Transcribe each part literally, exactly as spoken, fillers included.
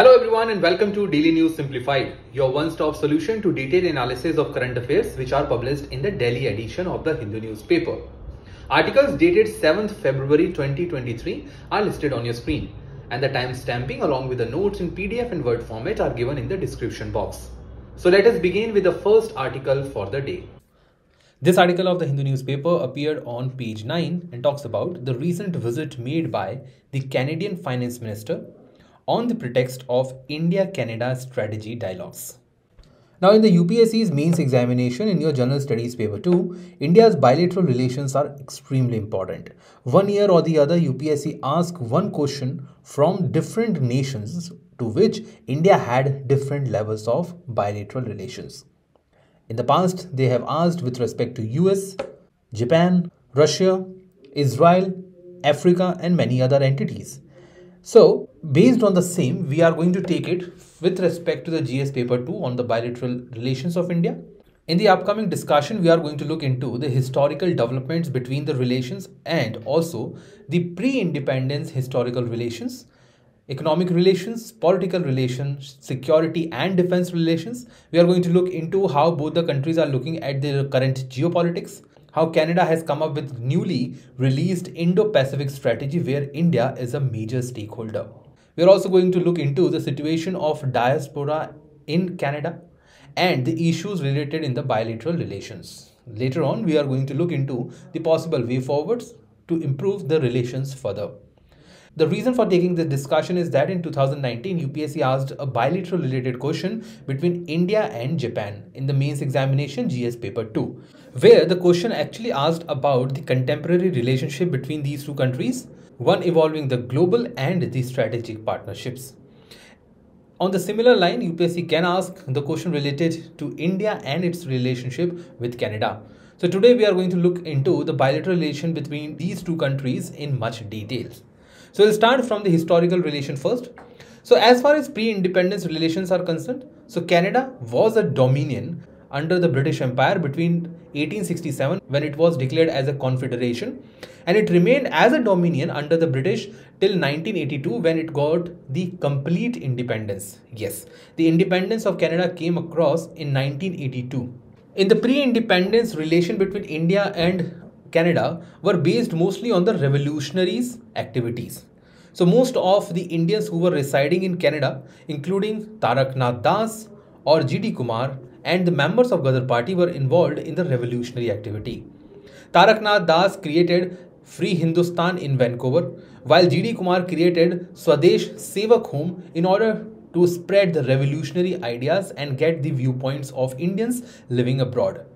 Hello everyone and welcome to Daily News Simplified, your one-stop solution to detailed analysis of current affairs which are published in the Delhi edition of the Hindu newspaper. Articles dated seventh February twenty twenty-three are listed on your screen and the time stamping along with the notes in P D F and Word format are given in the description box. So let us begin with the first article for the day. This article of the Hindu newspaper appeared on page nine and talks about the recent visit made by the Canadian Finance Minister on the pretext of India-Canada strategy dialogues. Now in the U P S C's mains examination in your General Studies paper two, India's bilateral relations are extremely important. One year or the other, U P S C asks one question from different nations to which India had different levels of bilateral relations. In the past, they have asked with respect to U S, Japan, Russia, Israel, Africa and many other entities. So, based on the same, we are going to take it with respect to the G S paper two on the bilateral relations of India. In the upcoming discussion, we are going to look into the historical developments between the relations and also the pre-independence historical relations, economic relations, political relations, security and defense relations. We are going to look into how both the countries are looking at their current geopolitics, how Canada has come up with newly released Indo-Pacific strategy where India is a major stakeholder. We are also going to look into the situation of diaspora in Canada and the issues related in the bilateral relations. Later on, we are going to look into the possible way forwards to improve the relations further. The reason for taking this discussion is that in two thousand nineteen, U P S C asked a bilateral related question between India and Japan in the mains examination G S paper two, where the question actually asked about the contemporary relationship between these two countries, one involving the global and the strategic partnerships. On the similar line, U P S C can ask the question related to India and its relationship with Canada. So today we are going to look into the bilateral relation between these two countries in much detail. So we'll start from the historical relation first. So as far as pre-independence relations are concerned, so Canada was a dominion under the British Empire between eighteen sixty-seven when it was declared as a confederation, and it remained as a dominion under the British till nineteen eighty-two when it got the complete independence. Yes, the independence of Canada came across in nineteen eighty-two. In the pre-independence relation between India and Canada were based mostly on the revolutionaries' activities. So most of the Indians who were residing in Canada, including Taraknath Das or G D Kumar and the members of Gadhar party, were involved in the revolutionary activity. Taraknath Das created Free Hindustan in Vancouver, while G D Kumar created Swadesh Sevak home in order to spread the revolutionary ideas and get the viewpoints of Indians living abroad.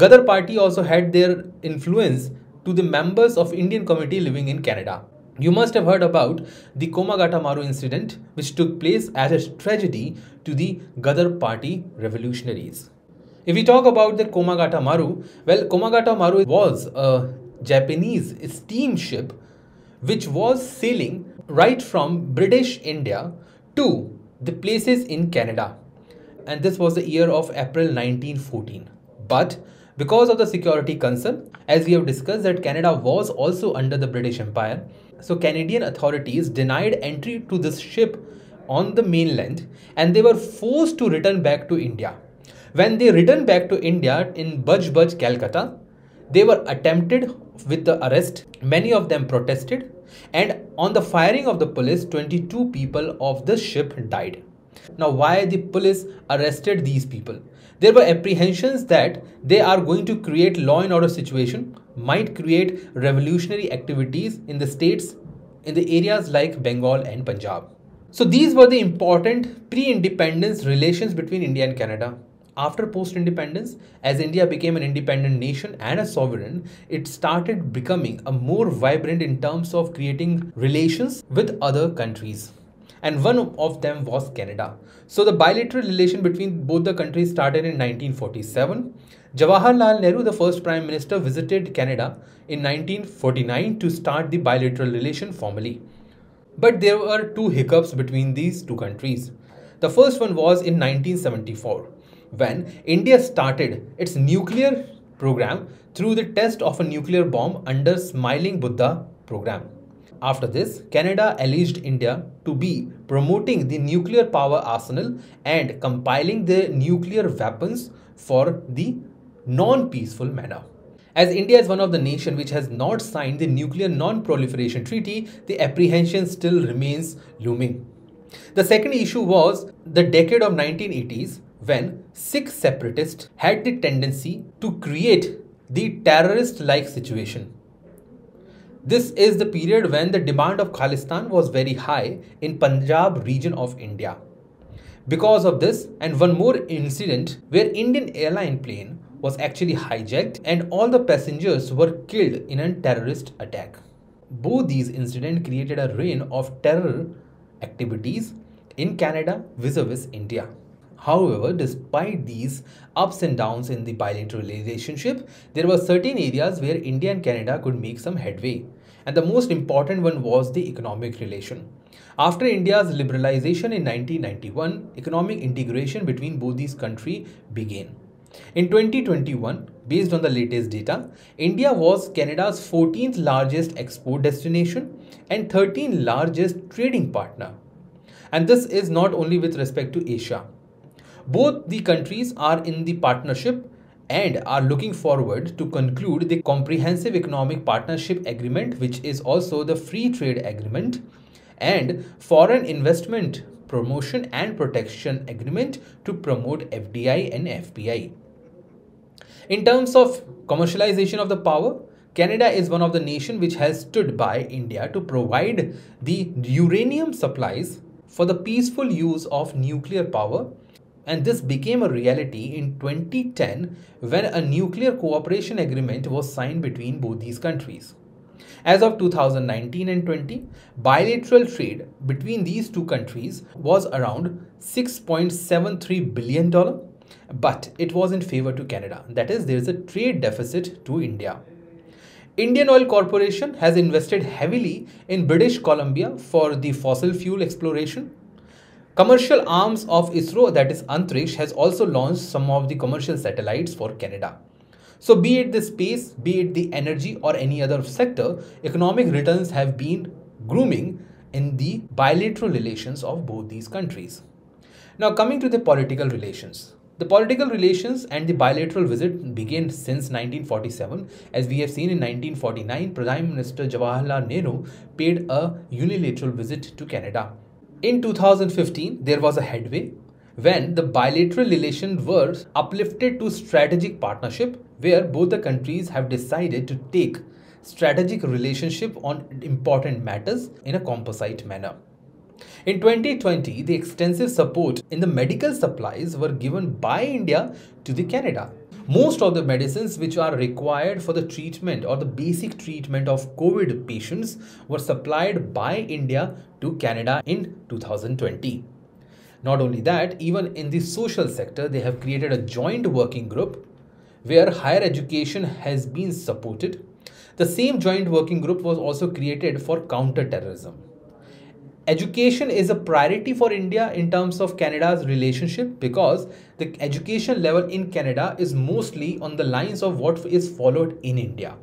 Gadhar party also had their influence to the members of Indian community living in Canada. You must have heard about the Komagata Maru incident, which took place as a tragedy to the Gadhar party revolutionaries. If we talk about the Komagata Maru, well, Komagata Maru was a Japanese steamship which was sailing right from British India to the places in Canada. And this was the year of April nineteen fourteen. But because of the security concern, as we have discussed that Canada was also under the British Empire, so Canadian authorities denied entry to this ship on the mainland and they were forced to return back to India. When they returned back to India in Baj Baj, Calcutta, they were attempted with the arrest. Many of them protested and on the firing of the police, twenty-two people of the ship died. Now, why the police arrested these people? There were apprehensions that they are going to create law and order situation, might create revolutionary activities in the states, in the areas like Bengal and Punjab. So these were the important pre-independence relations between India and Canada. After post-independence, as India became an independent nation and a sovereign, it started becoming a more vibrant in terms of creating relations with other countries. And one of them was Canada. So the bilateral relation between both the countries started in nineteen forty-seven. Jawaharlal Nehru, the first Prime Minister, visited Canada in nineteen forty-nine to start the bilateral relation formally. But there were two hiccups between these two countries. The first one was in nineteen seventy-four, when India started its nuclear program through the test of a nuclear bomb under Smiling Buddha program. After this, Canada alleged India to be promoting the nuclear power arsenal and compiling their nuclear weapons for the non-peaceful manner. As India is one of the nations which has not signed the Nuclear Non-Proliferation Treaty, the apprehension still remains looming. The second issue was the decade of nineteen eighties, when Sikh separatists had the tendency to create the terrorist-like situation. This is the period when the demand of Khalistan was very high in Punjab region of India. Because of this, and one more incident where Indian airline plane was actually hijacked and all the passengers were killed in a terrorist attack. Both these incidents created a reign of terror activities in Canada vis-a-vis India. However, despite these ups and downs in the bilateral relationship, there were certain areas where India and Canada could make some headway. And the most important one was the economic relation. After India's liberalization in nineteen ninety-one, economic integration between both these countries began. In twenty twenty-one, based on the latest data, India was Canada's fourteenth largest export destination and thirteenth largest trading partner. And this is not only with respect to Asia. Both the countries are in the partnership and are looking forward to conclude the Comprehensive Economic Partnership Agreement, which is also the Free Trade Agreement, and Foreign Investment Promotion and Protection Agreement to promote F D I and F P I. In terms of commercialization of the power, Canada is one of the nations which has stood by India to provide the uranium supplies for the peaceful use of nuclear power. And this became a reality in twenty ten when a nuclear cooperation agreement was signed between both these countries. As of two thousand nineteen and twenty, bilateral trade between these two countries was around six point seven three billion dollars, but it was in favor to Canada. That is, there is a trade deficit to India. Indian Oil Corporation has invested heavily in British Columbia for the fossil fuel exploration. Commercial arms of ISRO, that is Antrix, has also launched some of the commercial satellites for Canada. So be it the space, be it the energy or any other sector, economic returns have been grooming in the bilateral relations of both these countries. Now coming to the political relations. The political relations and the bilateral visit began since nineteen forty-seven. As we have seen in nineteen forty-nine, Prime Minister Jawaharlal Nehru paid a unilateral visit to Canada. In two thousand fifteen, there was a headway when the bilateral relations were uplifted to strategic partnership, where both the countries have decided to take strategic relationship on important matters in a composite manner. In twenty twenty, the extensive support in the medical supplies were given by India to the Canada. Most of the medicines which are required for the treatment or the basic treatment of COVID patients were supplied by India to Canada in two thousand twenty. Not only that, even in the social sector, they have created a joint working group where higher education has been supported. The same joint working group was also created for counter-terrorism. Education is a priority for India in terms of Canada's relationship, because the education level in Canada is mostly on the lines of what is followed in India.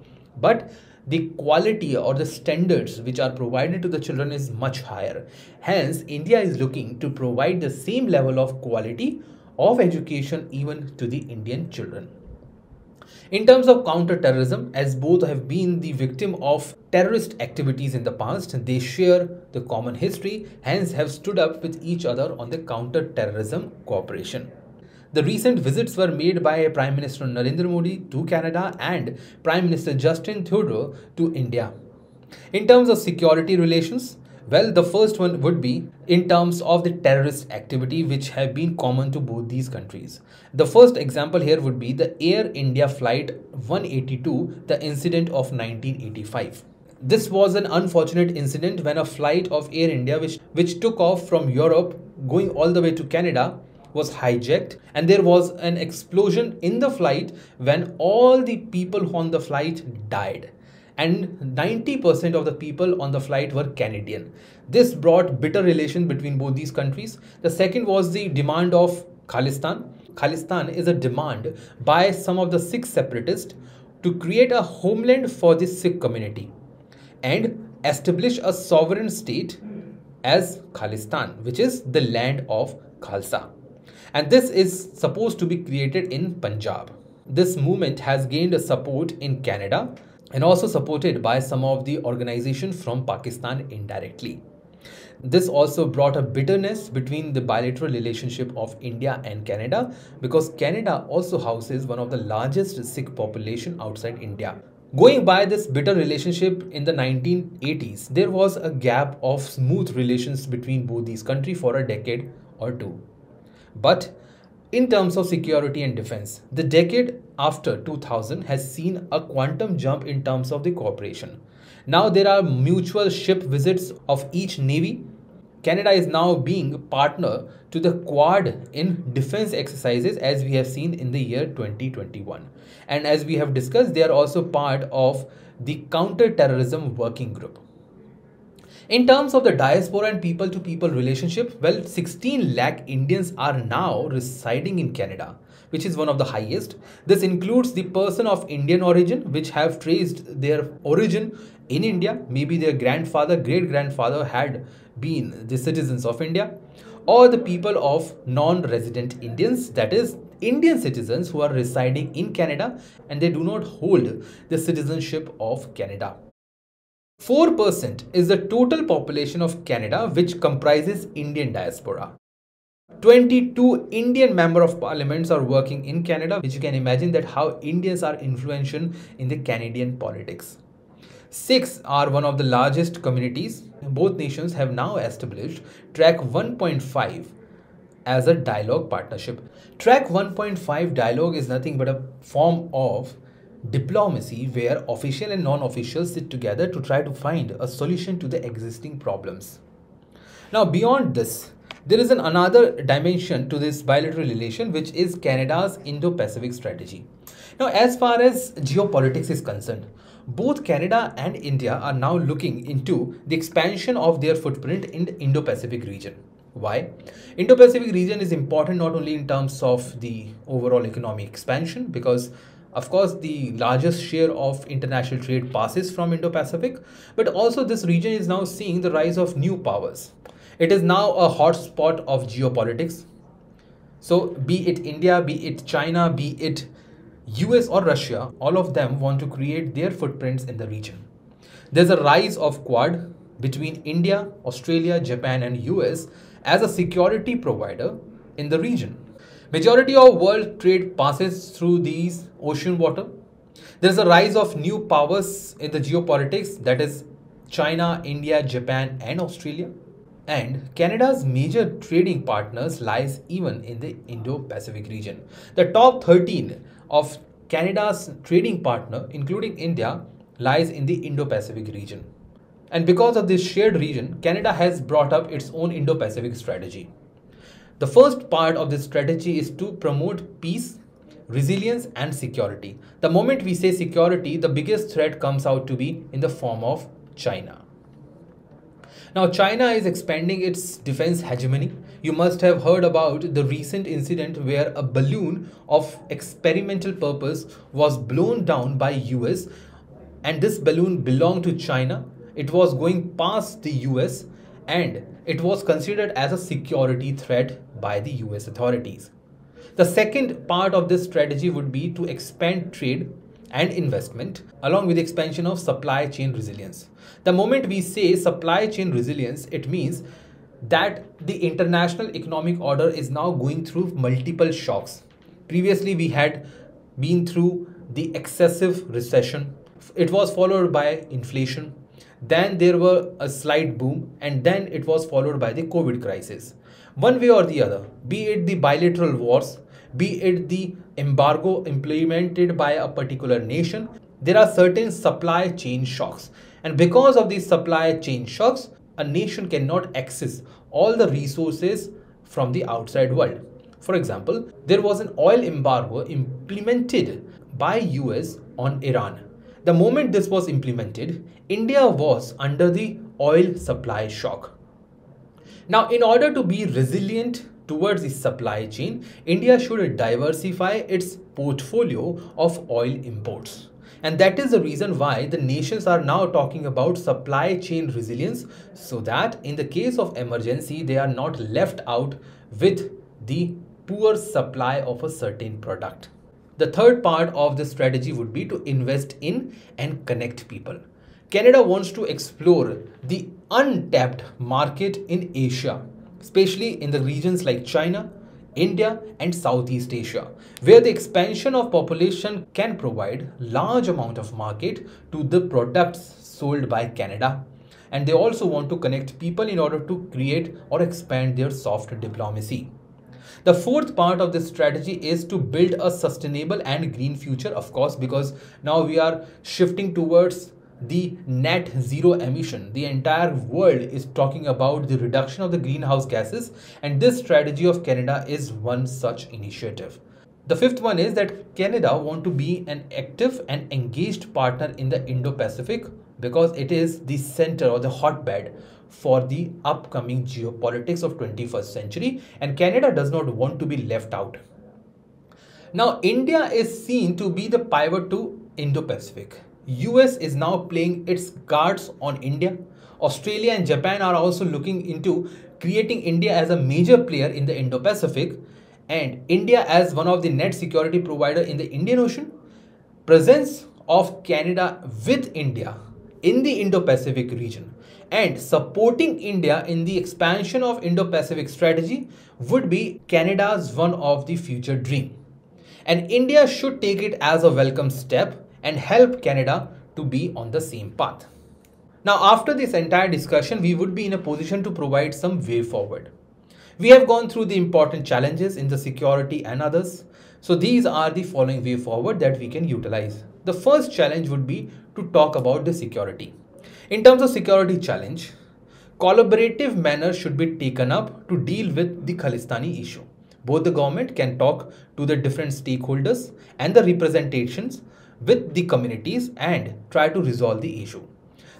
But the quality or the standards which are provided to the children is much higher. Hence, India is looking to provide the same level of quality of education even to the Indian children. In terms of counter-terrorism, as both have been the victim of terrorist activities in the past, they share the common history, hence have stood up with each other on the counter-terrorism cooperation. The recent visits were made by Prime Minister Narendra Modi to Canada and Prime Minister Justin Trudeau to India. In terms of security relations, well, the first one would be in terms of the terrorist activity which have been common to both these countries. The first example here would be the Air India Flight one eighty-two, the incident of nineteen eighty-five. This was an unfortunate incident when a flight of Air India which, which took off from Europe going all the way to Canada was hijacked, and there was an explosion in the flight when all the people on the flight died. And ninety percent of the people on the flight were Canadian. This brought bitter relations between both these countries. The second was the demand of Khalistan. Khalistan is a demand by some of the Sikh separatists to create a homeland for the Sikh community. And establish a sovereign state as Khalistan, which is the land of Khalsa. And this is supposed to be created in Punjab. This movement has gained a support in Canada and also supported by some of the organizations from Pakistan indirectly. This also brought a bitterness between the bilateral relationship of India and Canada, because Canada also houses one of the largest Sikh population outside India. Going by this bitter relationship in the nineteen eighties, there was a gap of smooth relations between both these countries for a decade or two. But in terms of security and defense, the decade after two thousand has seen a quantum jump in terms of the cooperation. Now there are mutual ship visits of each navy. Canada is now being a partner to the Quad in defense exercises, as we have seen in the year twenty twenty-one. And as we have discussed, they are also part of the counter-terrorism working group. In terms of the diaspora and people-to-people relationship, well, sixteen lakh Indians are now residing in Canada, which is one of the highest. This includes the person of Indian origin, which have traced their origin in India. Maybe their grandfather, great-grandfather had been the citizens of India, or the people of non-resident Indians, that is Indian citizens who are residing in Canada and they do not hold the citizenship of Canada. four percent is the total population of Canada, which comprises Indian diaspora. twenty-two Indian member of parliaments are working in Canada, which you can imagine that how Indians are influential in the Canadian politics. Sikhs are one of the largest communities. Both nations have now established Track one point five as a dialogue partnership. Track one point five dialogue is nothing but a form of diplomacy where official and non-officials sit together to try to find a solution to the existing problems. Now, beyond this, there is an another dimension to this bilateral relation, which is Canada's Indo-Pacific strategy. Now, as far as geopolitics is concerned, both Canada and India are now looking into the expansion of their footprint in the Indo-Pacific region. Why? Indo-Pacific region is important not only in terms of the overall economic expansion, because of course, the largest share of international trade passes from Indo-Pacific, but also this region is now seeing the rise of new powers. It is now a hotspot of geopolitics. So be it India, be it China, be it U S or Russia, all of them want to create their footprints in the region. There's a rise of Quad between India, Australia, Japan and U S as a security provider in the region. Majority of world trade passes through these ocean water. There is a rise of new powers in the geopolitics, that is China, India, Japan and Australia. And Canada's major trading partners lies even in the Indo-Pacific region. The top thirteen of Canada's trading partner, including India, lies in the Indo-Pacific region. And because of this shared region, Canada has brought up its own Indo-Pacific strategy. The first part of this strategy is to promote peace, resilience and security. The moment we say security, the biggest threat comes out to be in the form of China. Now, China is expanding its defense hegemony. You must have heard about the recent incident where a balloon of experimental purpose was blown down by U S, and this balloon belonged to China. It was going past the U S and it was considered as a security threat by the U S authorities. The second part of this strategy would be to expand trade and investment along with the expansion of supply chain resilience. The moment we say supply chain resilience, it means that the international economic order is now going through multiple shocks. Previously, we had been through the excessive recession. It was followed by inflation. Then there were a slight boom, and then it was followed by the COVID crisis. One way or the other, be it the bilateral wars, be it the embargo implemented by a particular nation, there are certain supply chain shocks. And because of these supply chain shocks, a nation cannot access all the resources from the outside world. For example, there was an oil embargo implemented by U S on Iran. The moment this was implemented, India was under the oil supply shock. Now, in order to be resilient towards the supply chain, India should diversify its portfolio of oil imports. And that is the reason why the nations are now talking about supply chain resilience, so that in the case of emergency, they are not left out with the poor supply of a certain product. The third part of this strategy would be to invest in and connect people. Canada wants to explore the untapped market in Asia, especially in the regions like China, India and Southeast Asia, where the expansion of population can provide large amount of market to the products sold by Canada. And they also want to connect people in order to create or expand their soft diplomacy. The fourth part of this strategy is to build a sustainable and green future, of course, because now we are shifting towards the net zero emission. The entire world is talking about the reduction of the greenhouse gases, and this strategy of Canada is one such initiative. The fifth one is that Canada wants to be an active and engaged partner in the Indo-Pacific, because it is the center or the hotbed for the upcoming geopolitics of twenty-first century, and Canada does not want to be left out. Now, India is seen to be the pivot to Indo-Pacific. U S is now playing its cards on India. Australia and Japan are also looking into creating India as a major player in the Indo-Pacific, and India as one of the net security provider in the Indian Ocean. Presence of Canada with India in the Indo-Pacific region and supporting India in the expansion of Indo-Pacific strategy would be Canada's one of the future dream. And India should take it as a welcome step and help Canada to be on the same path. Now, after this entire discussion, we would be in a position to provide some way forward. We have gone through the important challenges in the security and others. So these are the following way forward that we can utilize. The first challenge would be to talk about the security. In terms of security challenge, collaborative manner should be taken up to deal with the Khalistani issue. Both the government can talk to the different stakeholders and the representations with the communities and try to resolve the issue.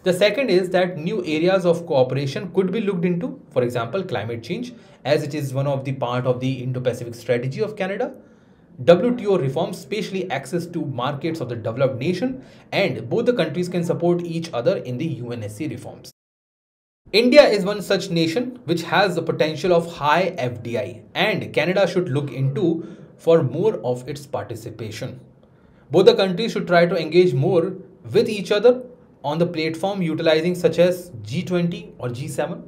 The second is that new areas of cooperation could be looked into, for example, climate change, as it is one of the part of the Indo-Pacific strategy of Canada, W T O reforms, especially access to markets of the developed nation, and both the countries can support each other in the U N S C reforms. India is one such nation which has the potential of high F D I, and Canada should look into for more of its participation. Both the countries should try to engage more with each other on the platform utilizing such as G twenty or G seven.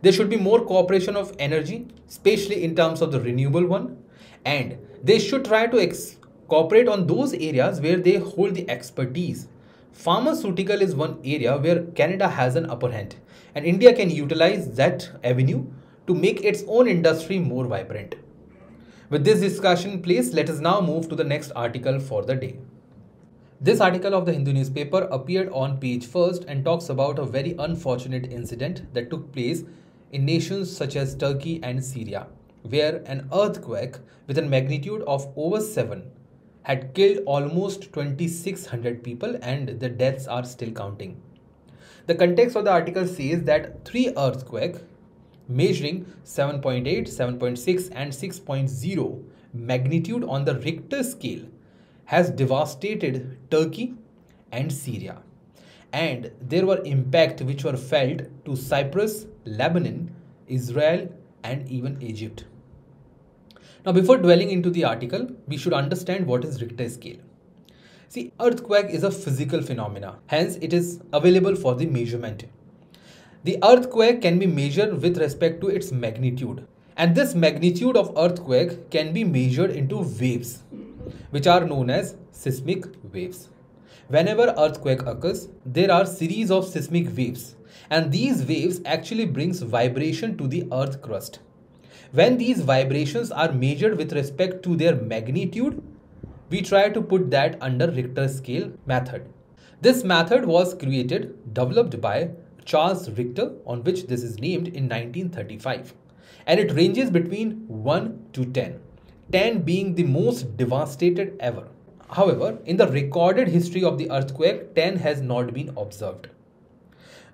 There should be more cooperation of energy, especially in terms of the renewable one. And they should try to cooperate on those areas where they hold the expertise. Pharmaceutical is one area where Canada has an upper hand, and India can utilize that avenue to make its own industry more vibrant. With this discussion in place, let us now move to the next article for the day. This article of the Hindu newspaper appeared on page first and talks about a very unfortunate incident that took place in nations such as Turkey and Syria, where an earthquake with a magnitude of over seven had killed almost twenty-six hundred people, and the deaths are still counting. The context of the article says that three earthquakes measuring seven point eight, seven point six and six point zero magnitude on the Richter scale has devastated Turkey and Syria. And there were impacts which were felt to Cyprus, Lebanon, Israel and even Egypt. Now, before dwelling into the article, we should understand what is Richter scale. See, earthquake is a physical phenomena, hence it is available for the measurement. The earthquake can be measured with respect to its magnitude, and this magnitude of earthquake can be measured into waves, which are known as seismic waves. Whenever earthquake occurs, there are series of seismic waves, and these waves actually brings vibration to the earth crust. When these vibrations are measured with respect to their magnitude, we try to put that under Richter scale method. This method was created, developed by Charles Richter, on which this is named, in nineteen thirty-five, and it ranges between one to ten, ten being the most devastated ever. However, in the recorded history of the earthquake, ten has not been observed.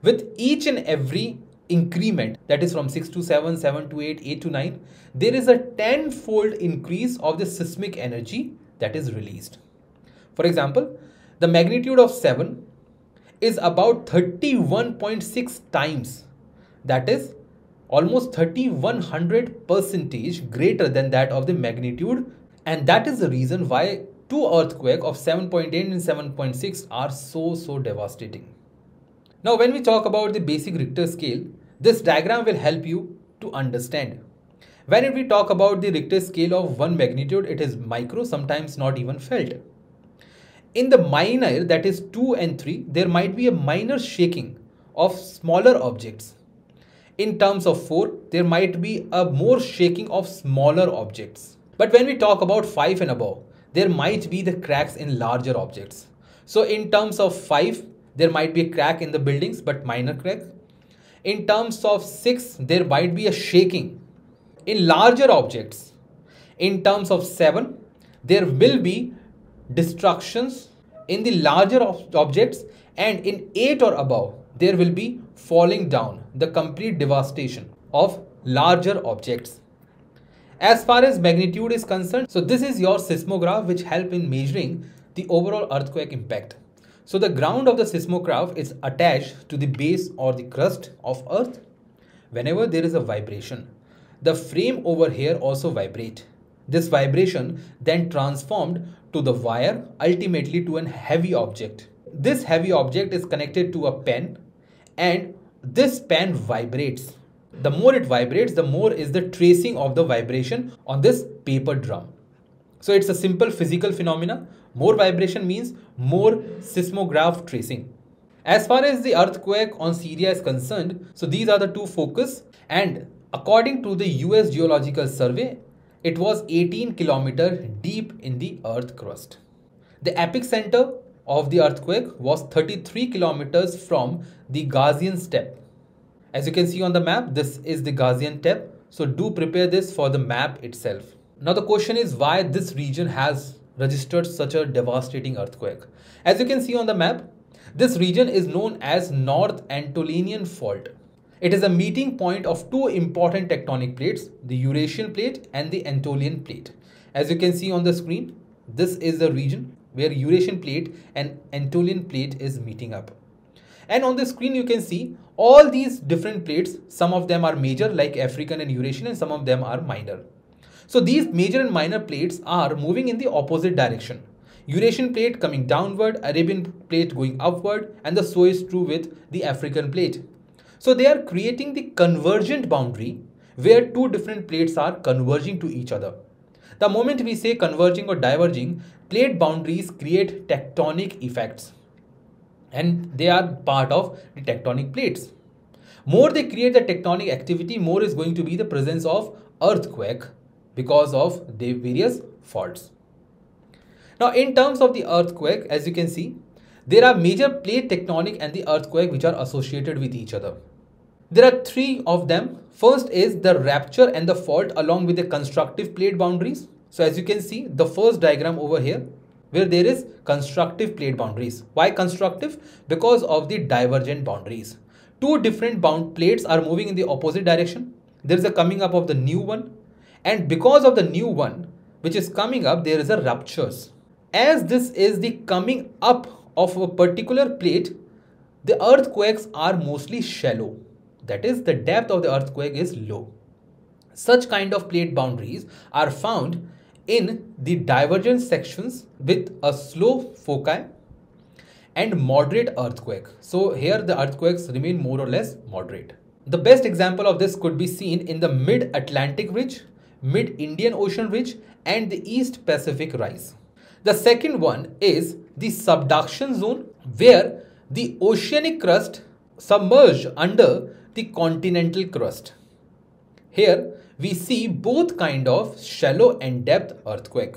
With each and every increment, that is from six to seven, seven to eight, eight to nine, there is a tenfold increase of the seismic energy that is released. For example, The magnitude of seven is about thirty-one point six times, that is almost thirty-one hundred percentage greater than that of the magnitude, and that is the reason why two earthquakes of seven point eight and seven point six are so so devastating. Now when we talk about the basic Richter scale, this diagram will help you to understand. When we talk about the Richter scale of one magnitude, it is micro, sometimes not even felt. In the minor, that is two and three, there might be a minor shaking of smaller objects. In terms of four, there might be a more shaking of smaller objects. But when we talk about five and above, there might be the cracks in larger objects. So in terms of five, there might be a crack in the buildings, but minor crack. In terms of six, there might be a shaking in larger objects. In terms of seven, there will be destructions in the larger objects, and in eight or above there will be falling down, the complete devastation of larger objects. As far as magnitude is concerned, so this is your seismograph which help in measuring the overall earthquake impact. So the ground of the seismograph is attached to the base or the crust of earth. Whenever there is a vibration, the frame over here also vibrate. This vibration then transformed to the wire, ultimately to a heavy object. This heavy object is connected to a pen, and this pen vibrates. The more it vibrates, the more is the tracing of the vibration on this paper drum. So it's a simple physical phenomena. More vibration means more seismograph tracing. As far as the earthquake on Syria is concerned, so these are the two focus, and according to the U S Geological Survey, it was eighteen kilometers deep in the earth crust. The epicenter of the earthquake was thirty-three kilometers from the Ghazian steppe. As you can see on the map, this is the Ghazian steppe. So do prepare this for the map itself. Now the question is why this region has registered such a devastating earthquake. As you can see on the map, this region is known as North Anatolian Fault. It is a meeting point of two important tectonic plates, the Eurasian plate and the Anatolian plate. As you can see on the screen, this is the region where Eurasian plate and Anatolian plate is meeting up. And on the screen you can see all these different plates. Some of them are major like African and Eurasian, and some of them are minor. So these major and minor plates are moving in the opposite direction. Eurasian plate coming downward, Arabian plate going upward, and the so is true with the African plate. So they are creating the convergent boundary where two different plates are converging to each other. The moment we say converging or diverging, plate boundaries create tectonic effects, and they are part of the tectonic plates. More they create the tectonic activity, more is going to be the presence of earthquake because of the various faults. Now in terms of the earthquake, as you can see, there are major plate tectonic and the earthquake which are associated with each other. There are three of them. First is the rupture and the fault along with the constructive plate boundaries. So as you can see, the first diagram over here where there is constructive plate boundaries. Why constructive? Because of the divergent boundaries. Two different bound plates are moving in the opposite direction. There is a coming up of the new one, and because of the new one which is coming up, there is a ruptures. As this is the coming up of a particular plate, the earthquakes are mostly shallow. That is, the depth of the earthquake is low. Such kind of plate boundaries are found in the divergent sections with a slow foci and moderate earthquake. So here the earthquakes remain more or less moderate. The best example of this could be seen in the mid-Atlantic ridge, mid-Indian Ocean ridge, and the east-Pacific rise. The second one is the subduction zone, where the oceanic crust submerged under the continental crust. Here we see both kind of shallow and depth earthquake.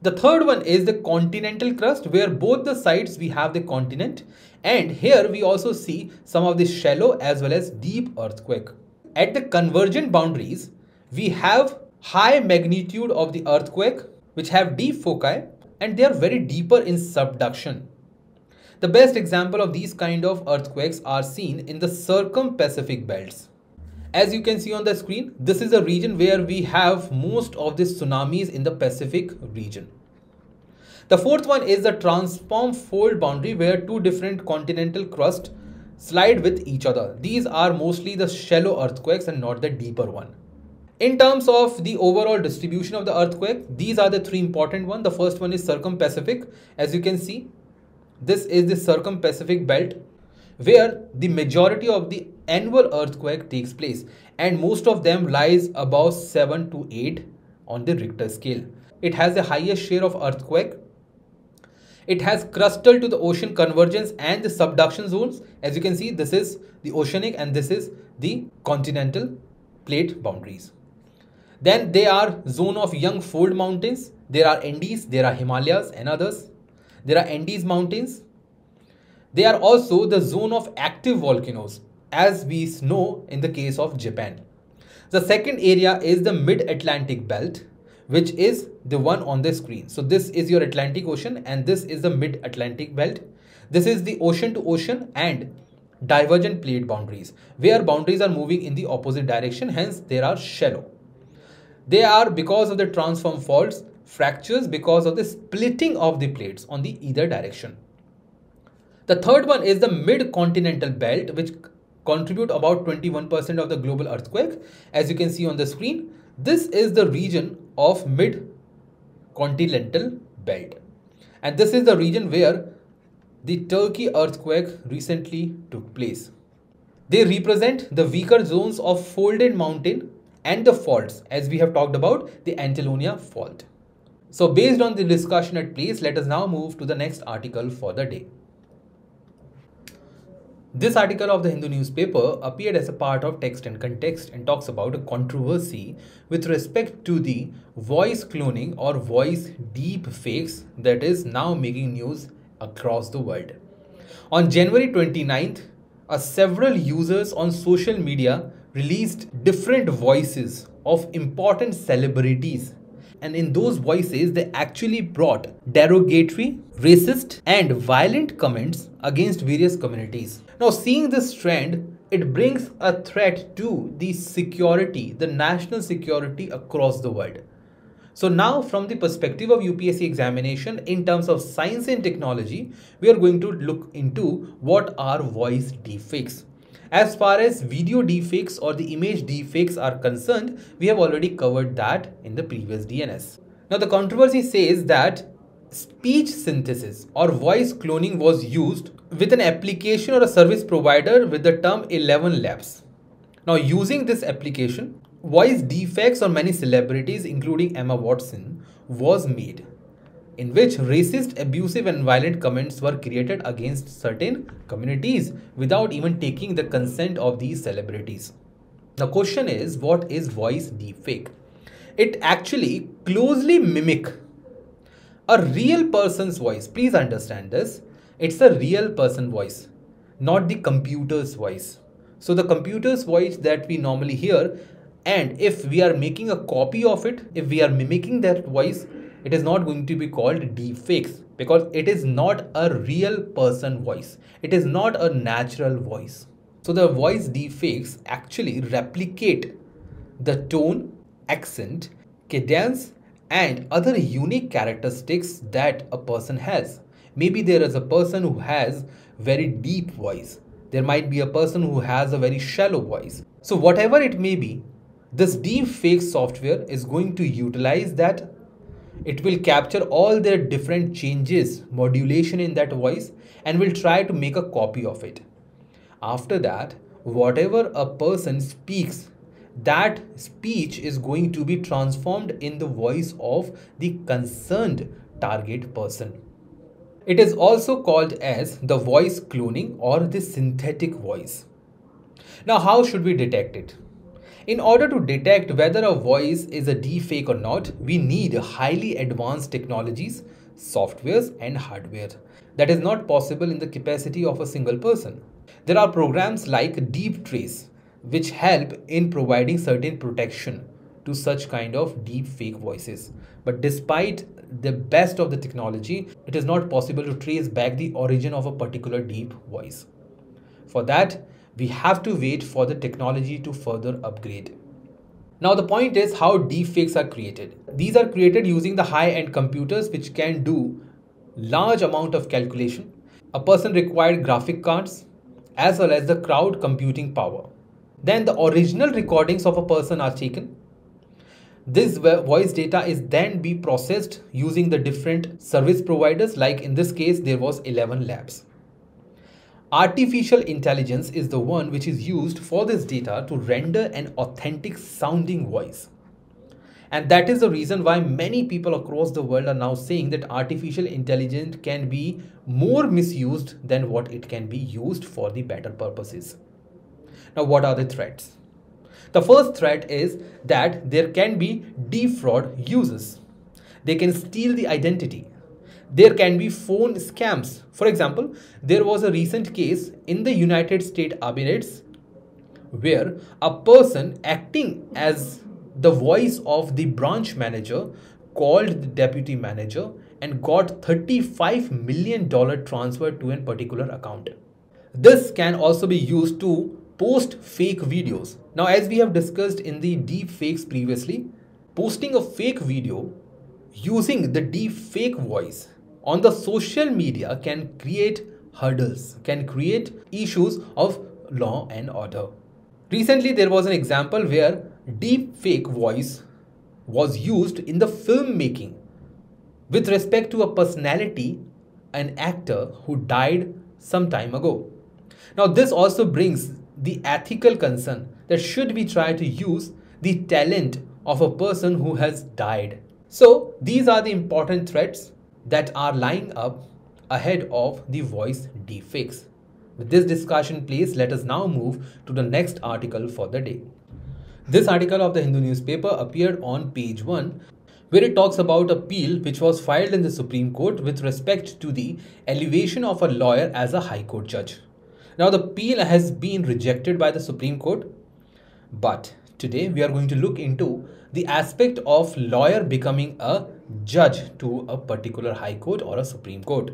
The third one is the continental crust, where both the sides we have the continent, and here we also see some of the shallow as well as deep earthquake. At the convergent boundaries, we have high magnitude of the earthquake which have deep foci, and they are very deeper in subduction. The best example of these kind of earthquakes are seen in the circum-pacific belts. As you can see on the screen, this is a region where we have most of the tsunamis in the Pacific region. The fourth one is the transform fold boundary, where two different continental crusts slide with each other. These are mostly the shallow earthquakes and not the deeper one. In terms of the overall distribution of the earthquake, these are the three important ones. The first one is circum-pacific. As you can see, this is the circum-pacific belt, where the majority of the annual earthquake takes place, and most of them lies above seven to eight on the Richter scale. It has the highest share of earthquake. It has crustal to the ocean convergence and the subduction zones. As you can see, this is the oceanic and this is the continental plate boundaries. Then there are zone of young fold mountains. There are Andes, there are Himalayas and others. There are Andes mountains. They are also the zone of active volcanoes, as we know in the case of Japan. The second area is the mid-Atlantic belt, which is the one on the screen. So this is your Atlantic Ocean and this is the mid-Atlantic belt. This is the ocean to ocean and divergent plate boundaries, where boundaries are moving in the opposite direction, hence they are shallow. They are, because of the transform faults, fractures because of the splitting of the plates on the either direction. The third one is the mid-continental belt, which contribute about twenty-one percent of the global earthquake. As you can see on the screen, this is the region of mid-continental belt. And this is the region where the Turkey earthquake recently took place. They represent the weaker zones of folded mountain and the faults, as we have talked about the Anatolian fault. So based on the discussion at place, let us now move to the next article for the day. This article of the Hindu newspaper appeared as a part of Text and Context and talks about a controversy with respect to the voice cloning or voice deep fakes that is now making news across the world. On January twenty-ninth, uh, several users on social media released different voices of important celebrities, and in those voices they actually brought derogatory, racist and violent comments against various communities. Now, seeing this trend, it brings a threat to the security, the national security across the world. So now, from the perspective of U P S C examination in terms of science and technology, we are going to look into what are voice deepfakes. As far as video deepfakes or the image deepfakes are concerned, we have already covered that in the previous D N S. Now, the controversy says that speech synthesis or voice cloning was used with an application or a service provider with the term Eleven Labs. Now, using this application, voice deepfakes on many celebrities, including Emma Watson, was made, in which racist, abusive and violent comments were created against certain communities without even taking the consent of these celebrities. The question is, what is voice deepfake? It actually closely mimics a real person's voice. Please understand this. It's a real person voice, not the computer's voice. So the computer's voice that we normally hear, and if we are making a copy of it, if we are mimicking that voice, it is not going to be called deepfakes, because it is not a real person voice. It is not a natural voice. So the voice deepfakes actually replicate the tone, accent, cadence and other unique characteristics that a person has. Maybe there is a person who has very deep voice. There might be a person who has a very shallow voice. So whatever it may be, this deepfake software is going to utilize that. It will capture all their different changes, modulation in that voice, and will try to make a copy of it. After that, whatever a person speaks, that speech is going to be transformed in the voice of the concerned target person. It is also called as the voice cloning or the synthetic voice. Now, how should we detect it? In order to detect whether a voice is a deepfake or not, we need highly advanced technologies, softwares and hardware. That is not possible in the capacity of a single person. There are programs like Deep Trace, which help in providing certain protection to such kind of deepfake voices. But despite the best of the technology, it is not possible to trace back the origin of a particular deep voice. For that, we have to wait for the technology to further upgrade. Now the point is how deepfakes are created. These are created using the high-end computers which can do large amount of calculation. A person required graphic cards as well as the crowd computing power. Then the original recordings of a person are taken. This voice data is then be processed using the different service providers, like in this case there was Eleven Labs. Artificial intelligence is the one which is used for this data to render an authentic sounding voice. And that is the reason why many people across the world are now saying that artificial intelligence can be more misused than what it can be used for the better purposes. Now, what are the threats? The first threat is that there can be defraud users. They can steal the identity. There can be phone scams. For example, there was a recent case in the United States Emirates where a person acting as the voice of the branch manager called the deputy manager and got thirty-five million dollars transferred to a particular account. This can also be used to post fake videos. Now, as we have discussed in the deep fakes previously, posting a fake video using the deep fake voice on the social media can create hurdles, can create issues of law and order. Recently, there was an example where deep fake voice was used in the filmmaking with respect to a personality, an actor who died some time ago. Now, this also brings the ethical concern that should we try to use the talent of a person who has died. So these are the important threats that are lying up ahead of the voice deepfakes. With this discussion, please let us now move to the next article for the day. This article of the Hindu newspaper appeared on page one, where it talks about a appeal which was filed in the Supreme Court with respect to the elevation of a lawyer as a High Court judge. Now, the appeal has been rejected by the Supreme Court, but today we are going to look into the aspect of lawyer becoming a judge to a particular High Court or a Supreme Court.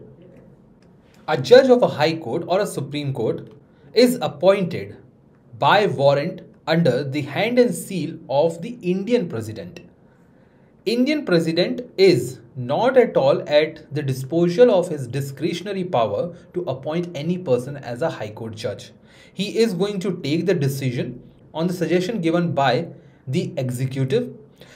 A judge of a High Court or a Supreme Court is appointed by warrant under the hand and seal of the Indian President. Indian President is not at all at the disposal of his discretionary power to appoint any person as a High Court judge. He is going to take the decision on the suggestion given by the executive,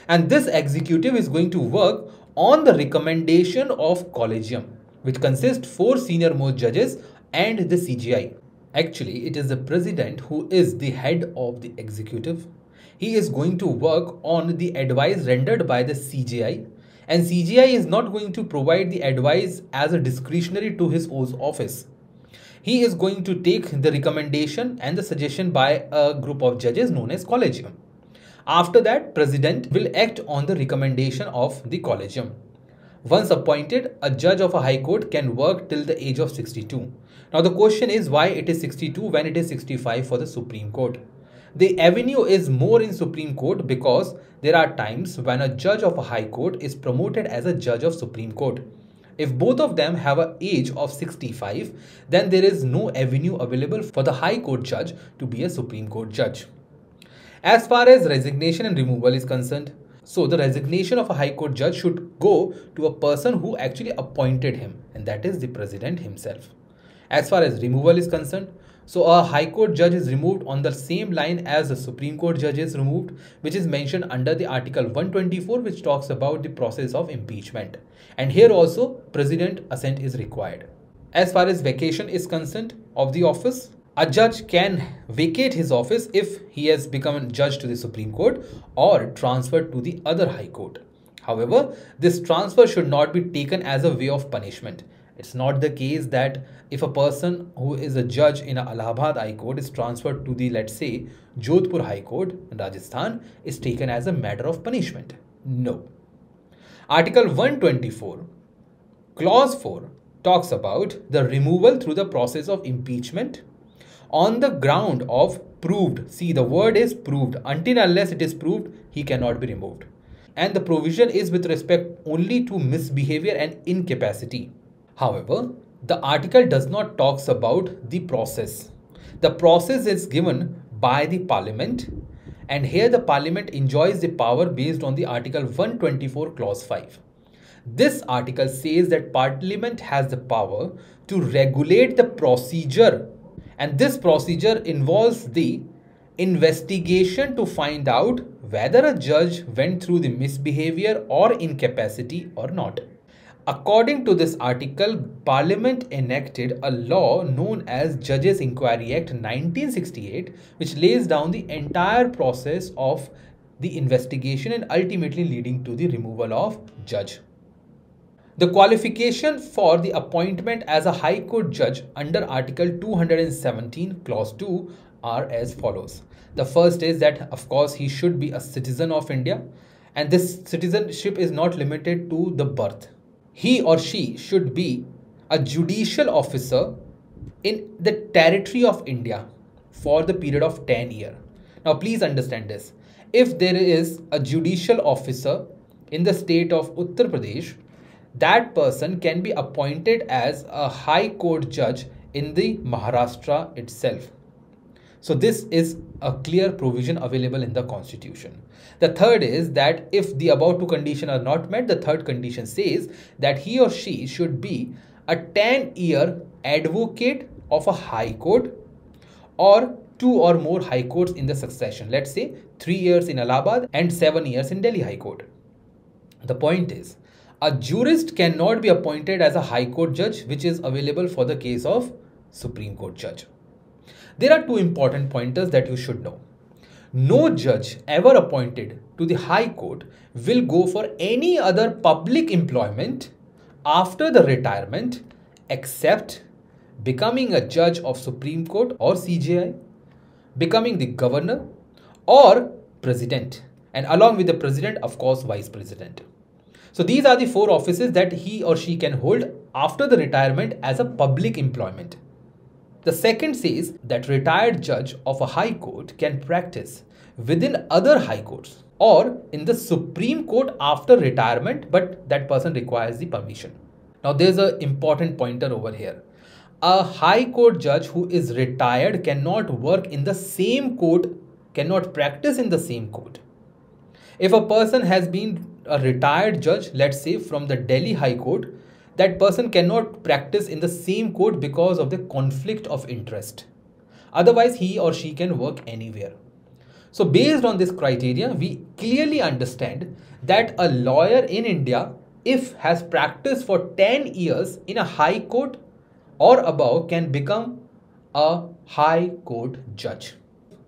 and this executive is going to work on the recommendation of collegium, which consists four senior most judges and the C J I. Actually, it is the president who is the head of the executive. He is going to work on the advice rendered by the C J I, and C J I is not going to provide the advice as a discretionary to his own office. He is going to take the recommendation and the suggestion by a group of judges known as collegium. After that, president will act on the recommendation of the collegium. Once appointed, a judge of a High Court can work till the age of sixty-two. Now, the question is why it is sixty-two when it is sixty-five for the Supreme Court? The avenue is more in Supreme Court because there are times when a judge of a High Court is promoted as a judge of Supreme Court. If both of them have an age of sixty-five, then there is no avenue available for the High Court judge to be a Supreme Court judge. As far as resignation and removal is concerned, so the resignation of a High Court judge should go to a person who actually appointed him, and that is the president himself. As far as removal is concerned, so a High Court judge is removed on the same line as the Supreme Court judge is removed, which is mentioned under the Article one twenty-four, which talks about the process of impeachment. And here also, president assent is required. As far as vacation is concerned of the office, a judge can vacate his office if he has become a judge to the Supreme Court or transferred to the other High Court. However, this transfer should not be taken as a way of punishment. It's not the case that if a person who is a judge in a Allahabad High Court is transferred to the, let's say, Jodhpur High Court in Rajasthan, is taken as a matter of punishment. No. Article one twenty-four, Clause four talks about the removal through the process of impeachment on the ground of proved. See, the word is proved. Until unless it is proved, he cannot be removed. And the provision is with respect only to misbehavior and incapacity. However, the article does not talks about the process. The process is given by the parliament, and here the parliament enjoys the power based on the Article one twenty-four Clause five. This article says that Parliament has the power to regulate the procedure, and this procedure involves the investigation to find out whether a judge went through the misbehavior or incapacity or not. According to this article, Parliament enacted a law known as Judges Inquiry Act nineteen sixty-eight, which lays down the entire process of the investigation and ultimately leading to the removal of judge. The qualification for the appointment as a High Court judge under Article two hundred seventeen Clause two are as follows. The first is that, of course, he should be a citizen of India, and this citizenship is not limited to the birth. He or she should be a judicial officer in the territory of India for the period of ten years. Now, please understand this. If there is a judicial officer in the state of Uttar Pradesh, that person can be appointed as a High Court judge in the Maharashtra itself. So this is a clear provision available in the constitution. The third is that if the above two conditions are not met, the third condition says that he or she should be a ten-year advocate of a high court or two or more high courts in the succession. Let's say three years in Allahabad and seven years in Delhi High Court. The point is, a jurist cannot be appointed as a high court judge, which is available for the case of Supreme Court judge. There are two important pointers that you should know. No judge ever appointed to the High Court will go for any other public employment after the retirement except becoming a judge of Supreme Court or C J I, becoming the governor or president, and along with the president, of course, vice president. So these are the four offices that he or she can hold after the retirement as a public employment. The second says that retired judge of a high court can practice within other high courts or in the Supreme Court after retirement, but that person requires the permission. Now there's an important pointer over here. A high court judge who is retired cannot work in the same court, cannot practice in the same court. If a person has been a retired judge, let's say from the Delhi High Court, that person cannot practice in the same court because of the conflict of interest. Otherwise, he or she can work anywhere. So based on this criteria, we clearly understand that a lawyer in India, if has practiced for ten years in a high court or above, can become a high court judge.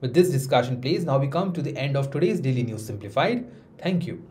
With this discussion, please, now we come to the end of today's Daily News Simplified. Thank you.